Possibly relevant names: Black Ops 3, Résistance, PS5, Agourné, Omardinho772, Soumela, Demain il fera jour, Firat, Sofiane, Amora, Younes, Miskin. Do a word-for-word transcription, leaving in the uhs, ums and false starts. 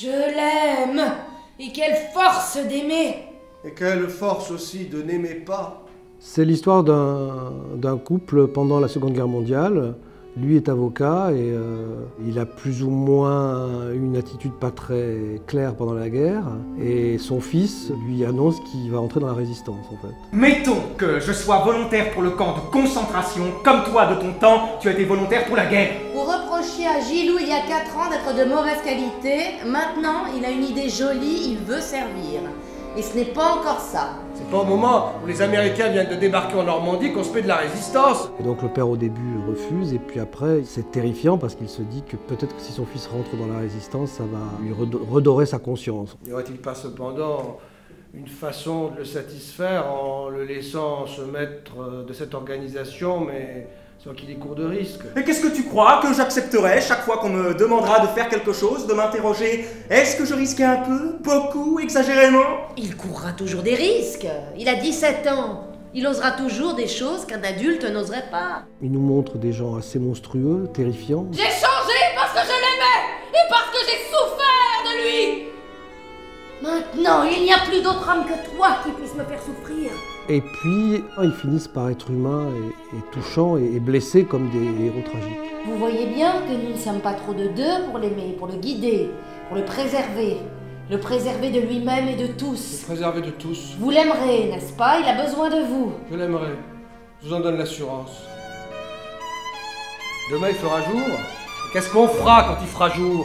Je l'aime. Et quelle force d'aimer! Et quelle force aussi de n'aimer pas! C'est l'histoire d'un couple pendant la Seconde Guerre mondiale. Lui est avocat et euh, il a plus ou moins une attitude pas très claire pendant la guerre. Et son fils lui annonce qu'il va entrer dans la Résistance en fait. Mettons que je sois volontaire pour le camp de concentration, comme toi de ton temps, tu as été volontaire pour la guerre. Vous reprochiez à Gilou il y a quatre ans d'être de mauvaise qualité, maintenant il a une idée jolie, il veut servir. Et ce n'est pas encore ça. C'est pas au moment où les Américains viennent de débarquer en Normandie qu'on se fait de la Résistance. Et donc le père au début refuse et puis après c'est terrifiant parce qu'il se dit que peut-être que si son fils rentre dans la Résistance, ça va lui redorer sa conscience. N'y aurait-il pas cependant une façon de le satisfaire en le laissant se mettre de cette organisation mais sans qu'il ait cours de risque? Mais qu'est-ce que tu crois que j'accepterai chaque fois qu'on me demandera de faire quelque chose, de m'interroger? Est-ce que je risquais un peu, beaucoup, exagérément? Il courra toujours des risques. Il a dix-sept ans. Il osera toujours des choses qu'un adulte n'oserait pas. Il nous montre des gens assez monstrueux, terrifiants. J'ai changé parce que je l'aimais et parce que j'ai souffert de lui. Maintenant, il n'y a plus d'autre âme que toi qui puisse me faire souffrir. Et puis, ils finissent par être humains et, et touchants et, et blessés comme des héros tragiques. Vous voyez bien que nous ne sommes pas trop de deux pour l'aimer, pour le guider, pour le préserver. Le préserver de lui-même et de tous. Le préserver de tous. Vous l'aimerez, n'est-ce pas? Il a besoin de vous. Je l'aimerai. Je vous en donne l'assurance. Demain, il fera jour. Qu'est-ce qu'on fera quand il fera jour?